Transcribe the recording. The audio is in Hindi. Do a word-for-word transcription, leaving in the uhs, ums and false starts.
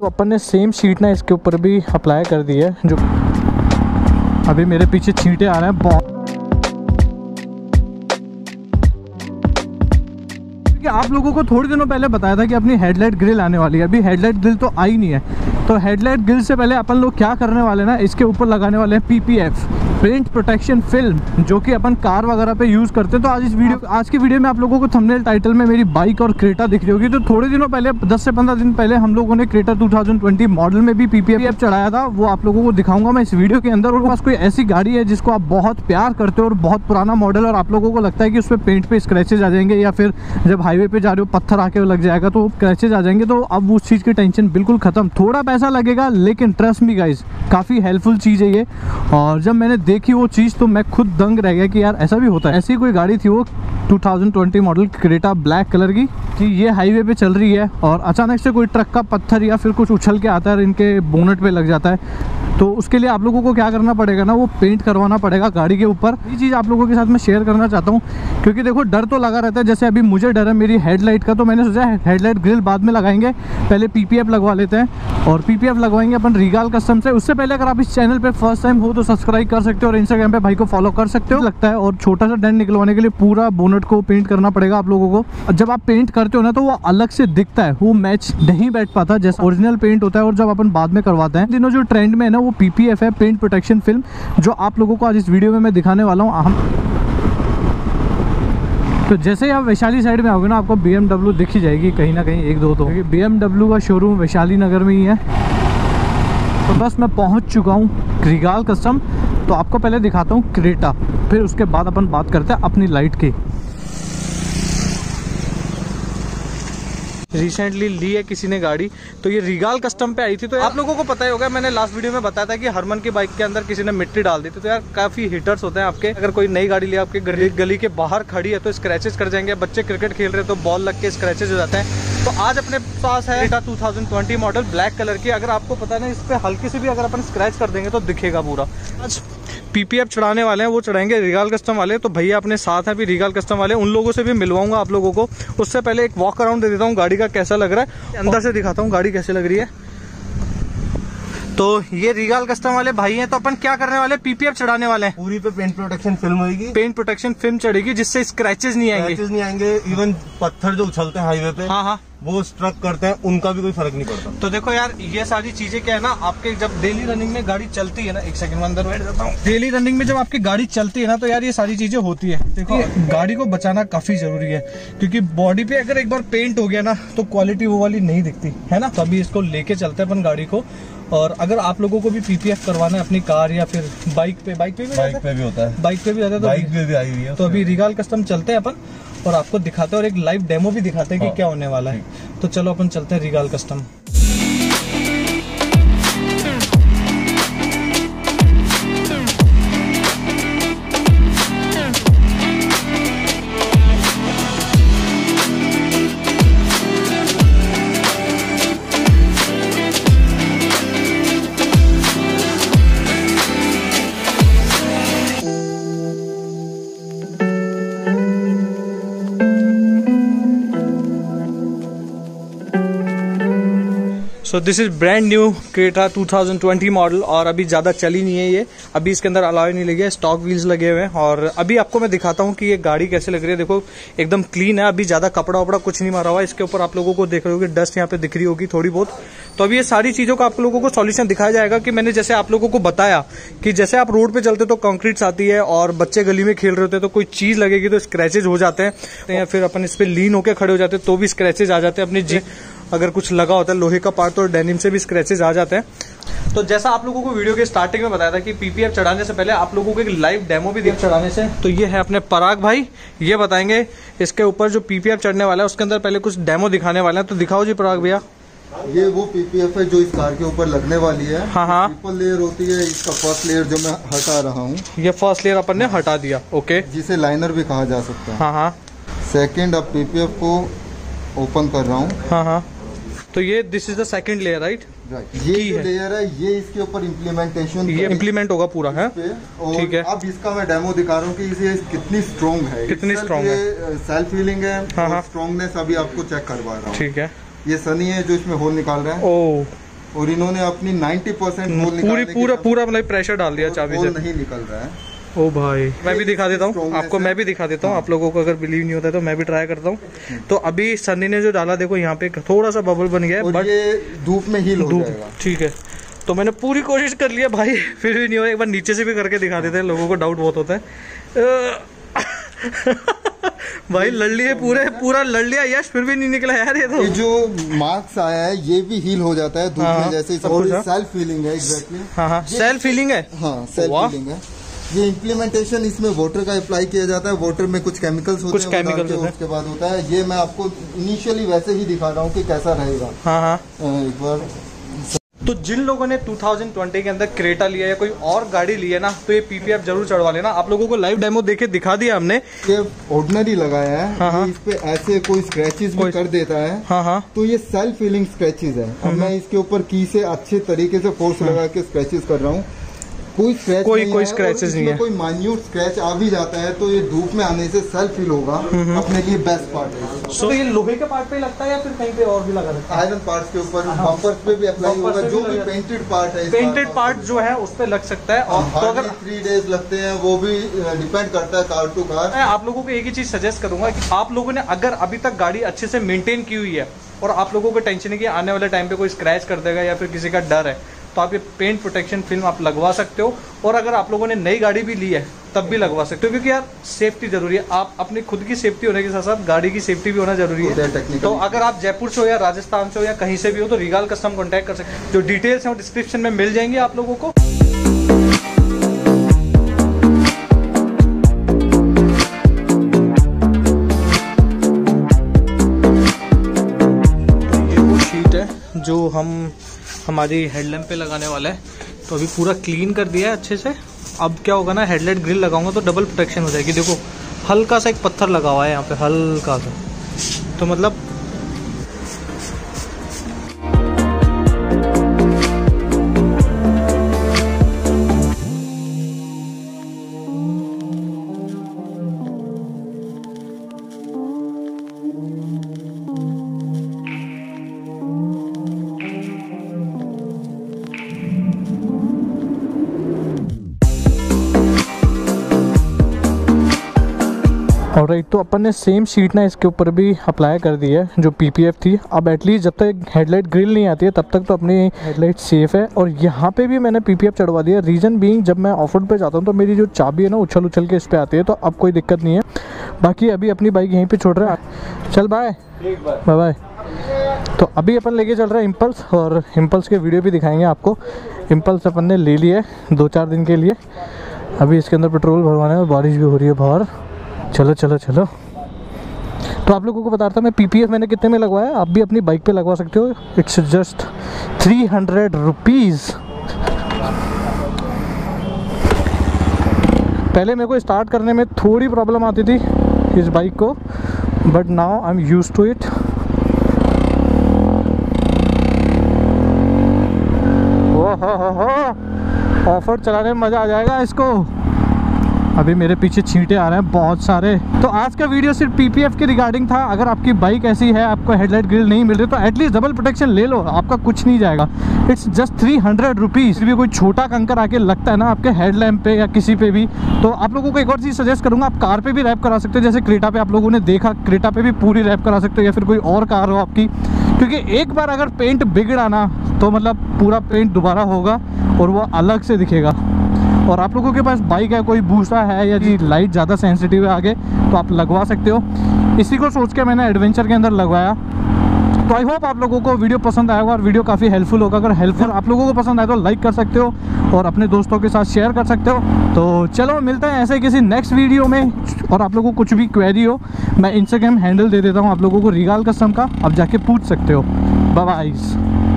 तो अपन ने सेम शीट ना इसके ऊपर भी अप्लाई कर दी है। जो अभी मेरे पीछे छींटे आ रहे हैं बहुत। आप लोगों को थोड़े दिनों पहले बताया था कि अपनी हेडलाइट ग्रिल आने वाली है, अभी हेडलाइट ग्रिल तो आई नहीं है। तो हेडलाइट ग्रिल से पहले अपन लोग क्या करने वाले ना, इसके ऊपर लगाने वाले हैं पीपीएफ, पेंट प्रोटेक्शन फिल्म, जो कि अपन कार वगैरह पे यूज़ करते हैं। तो आज इस वीडियो आज की वीडियो में आप लोगों को थंबनेल टाइटल में मेरी बाइक और क्रेटा दिख रही होगी। तो थोड़े दिनों पहले दस से पंद्रह दिन पहले हम लोगों ने क्रेटा दो हज़ार बीस मॉडल में भी पीपीएफ चढ़ाया था, वो आप लोगों को दिखाऊंगा मैं इस वीडियो के अंदर। और पास कोई ऐसी गाड़ी है जिसको आप बहुत प्यार करते हो और बहुत पुराना मॉडल, और आप लोगों को लगता है कि उस पर पेंट पे स्क्रैचेज आ जाएंगे या फिर जब हाईवे पर जा रहे हो पत्थर आके लग जाएगा तो स्क्रैचेज आ जाएंगे, तो अब उस चीज़ की टेंशन बिल्कुल खत्म। थोड़ा पैसा लगेगा लेकिन ट्रस्ट मी गाइस काफ़ी हेल्पफुल चीज़ है ये। और जब मैंने देखी वो चीज़ तो मैं खुद दंग रह गया कि यार ऐसा भी होता है। ऐसी कोई गाड़ी थी वो दो हज़ार बीस मॉडल क्रेटा ब्लैक कलर की, कि ये हाईवे पे चल रही है और अचानक से कोई ट्रक का पत्थर या फिर कुछ उछल के आता है और इनके बोनेट पे लग जाता है। तो उसके लिए आप लोगों को क्या करना पड़ेगा ना, वो पेंट करवाना पड़ेगा गाड़ी के ऊपर। ये चीज़ आप लोगों के साथ मैं शेयर करना चाहता हूँ क्योंकि देखो डर तो लगा रहता है, जैसे अभी मुझे डर है मेरी हेडलाइट का, तो मैंने सोचा हेडलाइट ग्रिल बाद में लगाएंगे, पहले पीपीएफ लगवा लेते हैं। और पीपीएफ लगवाएंगे अपन रीगाल कस्टम से। उससे पहले अगर आप इस चैनल पर फर्स्ट टाइम हो तो सब्सक्राइब कर सकते हो और इंस्टाग्राम पे भाई को फॉलो कर सकते हो लगता है। और छोटा सा डेंट निकलवाने के लिए पूरा बोनट को पेंट करना पड़ेगा आप लोगों को। जब आप पेंट करते हो ना तो वो अलग से दिखता है, वो मैच नहीं बैठ पाता जैसा ओरिजिनल पेंट होता है। और जब अपन बाद में करवाते हैं, दिनों जो ट्रेंड में है ना वो पीपीएफ है, पेंट प्रोटेक्शन फिल्म, जो आप लोगों को आज इस वीडियो में मैं दिखाने वाला हूँ। तो जैसे ही आप वैशाली साइड में आओगे ना आपको बीएमडब्ल्यू दिखी जाएगी कहीं ना कहीं एक दो, तो क्योंकि बीएमडब्ल्यू का शोरूम वैशाली नगर में ही है। तो बस मैं पहुंच चुका हूँ रिगाल कस्टम, तो आपको पहले दिखाता हूँ क्रेटा, फिर उसके बाद अपन बात करते हैं अपनी लाइट की। रिसेंटली ली है किसी ने गाड़ी, तो ये रिगाल कस्टम पे आई थी। तो आप लोगों को पता ही होगा, मैंने लास्ट वीडियो में बताया था कि हरमन की बाइक के अंदर किसी ने मिट्टी डाल दी थी। तो यार काफी हिटर्स होते हैं आपके, अगर कोई नई गाड़ी लिया आपके गली, गली के बाहर खड़ी है तो स्क्रैचेस कर जाएंगे। बच्चे क्रिकेट खेल रहे तो बॉल लग के स्क्रैचेज हो जाते हैं। तो आज अपने पास है क्रेटा दो हज़ार बीस मॉडल ब्लैक कलर की। अगर आपको पता नहीं, इस पर हल्की से भी अगर अपन स्क्रैच कर देंगे तो दिखेगा पूरा। आज पीपीएफ चढ़ाने वाले हैं, वो चढ़ाएंगे रिगाल कस्टम वाले। तो भैया अपने साथ हैं भी रिगाल कस्टम वाले, उन लोगों से भी मिलवाऊंगा आप लोगों को। उससे पहले एक वॉक अराउंड दे देता हूँ गाड़ी का कैसा लग रहा है, अंदर से दिखाता हूँ गाड़ी कैसे लग रही है। तो ये रिगाल कस्टम वाले भाई हैं, तो अपन क्या करने वाले, पीपीएफ चढ़ाने वाले हैं। पूरी पे पेंट प्रोटेक्शन फिल्म होगी, पेंट प्रोटेक्शन फिल्म चढ़ेगी जिससे स्क्रैचेस नहीं आएंगे नहीं आएंगे इवन पत्थर जो उछलते हैं हाईवे पे, हाँ हाँ, वो स्ट्रक करते हैं, उनका भी कोई फर्क नहीं पड़ता। तो देखो यार ये सारी चीजें क्या है ना, आपके जब डेली रनिंग में गाड़ी चलती है ना, एक सेकंड में अंदर बैठ जाता हूँ। डेली रनिंग में जब आपकी गाड़ी चलती है ना तो यार ये सारी चीजें होती है। देखो गाड़ी को बचाना काफी जरूरी है क्योंकि बॉडी पे अगर एक बार पेंट हो गया ना तो क्वालिटी वो वाली नहीं दिखती है ना। तभी इसको लेके चलते हैं अपन गाड़ी को। और अगर आप लोगों को भी पीपीएफ करवाना है अपनी कार या फिर बाइक पे, बाइक पे भी बाइक पे भी होता है, बाइक पे भी आता है, बाइक पे भी आई हुई है, तो अभी रिगाल कस्टम चलते हैं अपन और आपको दिखाते हैं और एक लाइव डेमो भी दिखाते हैं कि क्या होने वाला है। तो चलो अपन चलते हैं रिगाल कस्टम। तो this is brand new Creta दो हज़ार बीस मॉडल और अभी ज़्यादा चली नहीं है ये, अभी इसके अंदर अलॉय नहीं लगी है, स्टॉक व्हील्स लगे हुए हैं। और अभी आपको मैं दिखाता हूँ कि ये गाड़ी कैसे लग रही है। देखो एकदम क्लीन है, अभी ज़्यादा कपड़ा वपड़ा कुछ नहीं मारा हुआ है इसके ऊपर। आप लोगों को देख रहे होगी डस्ट यहाँ पे दिख रही होगी थोड़ी बहुत। तो अभी ये सारी चीज़ों का आप लोगों को सॉल्यूशन दिखाया जाएगा कि मैंने जैसे आप लोगों को बताया कि जैसे आप रोड पर चलते तो कंक्रीट्स आती है और बच्चे गली में खेल रहे होते तो कोई चीज़ लगेगी तो स्क्रैचेज हो जाते हैं, या फिर अपन इस पर लीन होकर खड़े हो जाते तो भी स्क्रैचेज आ जाते हैं। अपनी जी अगर कुछ लगा होता है लोहे का पार्ट तो डेनिम से भी स्क्रैचेस आ जाते हैं। तो जैसा आप लोगों को वीडियो के स्टार्टिंग में बताया था कि पीपीएफ चढ़ाने से पहले आप लोगों को एक लाइव डेमो भी दिया चढ़ाने से। तो ये है अपने पराग भाई, ये बताएंगे इसके ऊपर जो पीपीएफ चढ़ने वाला है उसके अंदर पहले कुछ डेमो दिखाने वाला है। तो दिखाओ जी पराग भैया। ये वो पीपीएफ है जो इस कार के ऊपर लगने वाली है। हाँ हाँ, ट्रिपल लेयर होती है, इसका फर्स्ट लेयर जो मैं हटा रहा हूँ, ये फर्स्ट लेयर अपन ने हटा दिया, ओके, जिसे लाइनर भी कहा जा सकता है। हाँ हाँ, सेकेंड अब पीपीएफ को ओपन कर रहा हूँ। हाँ हाँ, तो ये this is the second layer, right? ये जो लेयर है ये इसके ऊपर इम्प्लीमेंटेशन, ये इम्प्लीमेंट होगा पूरा है, ठीक है। अब इसका मैं डेमो दिखा रहा हूँ कि इसे कितनी स्ट्रॉन्ग है, कितनी स्ट्रॉन्ग है, सेल्फ हीलिंग है, स्ट्रॉन्गनेस अभी आपको चेक करवा रहा हूँ, ठीक है। ये सनी है जो इसमें होल निकाल रहा है, ओह और इन्होंने अपनी नब्बे परसेंट पूरी पूरा पूरा मतलब प्रेशर डाल दिया चाबी से, नहीं निकल रहा है। ओ भाई मैं भी दिखा देता हूँ आपको, मैं भी दिखा देता हूँ आप लोगों को, अगर बिलीव नहीं होता है तो मैं भी ट्राई करता हूँ। तो अभी सन्नी ने जो डाला देखो यहाँ पे थोड़ा सा बबल बन गया है, बट धूप में ही धूप ठीक है। तो मैंने पूरी कोशिश कर लिया भाई, फिर भी नहीं हो। एक बार नीचे से भी करके दिखा देते हैं, लोगों को डाउट बहुत होता है। भाई लड़ लिए पूरे पूरा लड़ लिया यश, फिर भी नहीं निकला यार। ये तो ये जो मार्क्स आया है ये भी हील हो जाता है धूप में जैसे, और सेल्फ हीलिंग है एग्जैक्टली। हाँ हाँ सेल्फ हीलिंग है, हाँ सेल्फ हीलिंग है। ये इम्प्लीमेंटेशन इसमें वाटर का अप्लाई किया जाता है, वाटर में कुछ केमिकल्स होते कुछ हैं, केमिकल्स होते हैं उसके बाद होता है। ये मैं आपको इनिशियली वैसे ही दिखा रहा हूँ कि कैसा रहेगा। हाँ हाँ एक बार। तो जिन लोगों ने दो हज़ार बीस के अंदर क्रेटा लिया या कोई और गाड़ी लिया ना, तो ये पीपीएफ जरूर चढ़वा लेना। आप लोगों को लाइव डेमो देके दिखा दिया हमने, ये ऑर्डिनरी लगाया है। हाँ हाँ। इस पे ऐसे कोई स्क्रैचेस भी कर देता है। हाँ हाँ। तो ये सेल्फ हीलिंग स्क्रैचेस है। अब मैं इसके ऊपर की से अच्छे तरीके से फोर्स लगा के स्क्रैचेस कर रहा हूँ, कोई स्क्रैच कोई कोई स्क्रैचेस नहीं है। कोई माइन्यूट स्क्रैच आ भी जाता है तो ये धूप में आने से सेल्फ हील होगा, अपने लिए बेस्ट पार्ट है। सो ये लोहे के पार्ट पे लगता है या फिर कहीं पे और भी लगा सकता है? आयरन पार्ट्स के ऊपर, बम्पर्स पे भी अप्लाई होगा, जो भी पेंटेड पार्ट है, पेंटेड पार्ट जो है उस पे लग सकता है। और अगर थ्री डेज लगते हैं वो भी डिपेंड करता है कार टू कार। मैं आप लोगों को एक ही चीज सजेस्ट करूंगा कि आप लोगों ने अगर अभी तक गाड़ी अच्छे से मेंटेन की हुई है और आप लोगों को टेंशन है कि आने वाले टाइम पे कोई स्क्रैच कर देगा या फिर किसी का डर है, तो आप ये पेंट प्रोटेक्शन फिल्म आप लगवा सकते हो। और अगर आप लोगों ने नई गाड़ी भी ली है तब भी लगवा सकते हो, क्योंकि यार सेफ्टी जरूरी है। आप अपनी खुद की सेफ्टी होने के साथ साथ गाड़ी की सेफ्टी भी होना जरूरी है। तो अगर आप जयपुर से हो या राजस्थान से हो या कहीं से भी हो तो रिगाल कस्टम कॉन्टैक्ट कर सकते हो। जो डिटेल्स हैं वो डिस्क्रिप्शन में मिल जाएंगी आप लोगों को। ये वो शीट है जो हम हमारी हेडलैम्प पे लगाने वाला है, तो अभी पूरा क्लीन कर दिया है अच्छे से। अब क्या होगा ना, हेडलाइट ग्रिल लगाऊंगा तो डबल प्रोटेक्शन हो जाएगी। देखो हल्का सा एक पत्थर लगा हुआ है यहाँ पे, हल्का सा, तो मतलब ऑलराइट। तो अपन ने सेम शीट ना इसके ऊपर भी अप्लाई कर दी है जो पीपीएफ थी। अब एटलीस्ट जब तक हेडलाइट ग्रिल नहीं आती है तब तक तो अपनी हेडलाइट सेफ है। और यहाँ पे भी मैंने पीपीएफ चढ़वा दिया, रीज़न बीइंग जब मैं ऑफ रोड पे जाता हूँ तो मेरी जो चाबी है ना उछल उछल के इस पर आती है, तो अब कोई दिक्कत नहीं है। बाकी अभी अपनी बाइक यहीं पर छोड़ रहा है। चल बाय बाय बाय। तो अभी अपन लेके चल रहे हैं इम्पल्स, और इम्पल्स के वीडियो भी दिखाएंगे आपको। इम्पल्स अपन ने ले लिया है दो चार दिन के लिए, अभी इसके अंदर पेट्रोल भरवाना है। बारिश भी हो रही है बाहर, चलो चलो चलो। तो आप लोगों को बता रहा था मैं पीपीएफ मैंने कितने में लगवाया, आप भी अपनी बाइक पे लगवा सकते हो। It's just three hundred rupees. पहले मेरे को स्टार्ट करने में थोड़ी प्रॉब्लम आती थी इस बाइक को, but now I am use to it. Off road चलाने में मज़ा आ जाएगा इसको। अभी मेरे पीछे छींटे आ रहे हैं बहुत सारे। तो आज का वीडियो सिर्फ पीपीएफ के रिगार्डिंग था। अगर आपकी बाइक ऐसी है, आपको हेडलाइट ग्रिल नहीं मिल रही, तो एटलीस्ट डबल प्रोटेक्शन ले लो, आपका कुछ नहीं जाएगा। It's just three hundred rupees. भी कोई छोटा कंकर आके लगता है ना आपके हेडलैम्प पे या किसी पे भी, तो आप लोगों को एक और चीज़ सजेस्ट करूँगा, आप कार पे भी रैप करा सकते हो। जैसे क्रेटा पे आप लोगों ने देखा, क्रेटा पे भी पूरी रैप करा सकते हो, या फिर कोई और कार हो आपकी, क्योंकि एक बार अगर पेंट बिगड़ा ना तो मतलब पूरा पेंट दोबारा होगा और वो अलग से दिखेगा। और आप लोगों के पास बाइक है, कोई बूसा है या जी लाइट ज़्यादा सेंसिटिव है आगे, तो आप लगवा सकते हो। इसी को सोच के मैंने एडवेंचर के अंदर लगवाया। तो आई होप आप लोगों को वीडियो पसंद आएगा और वीडियो काफ़ी हेल्पफुल होगा। अगर हेल्पफुल आप लोगों को पसंद आए तो लाइक कर सकते हो और अपने दोस्तों के साथ शेयर कर सकते हो। तो चलो मिलते हैं ऐसे किसी नेक्स्ट वीडियो में। और आप लोगों को कुछ भी क्वेरी हो, मैं इंस्टाग्राम हैंडल दे देता हूँ आप लोगों को, रिगाल कस्टम का, आप जाके पूछ सकते हो। Bye bye.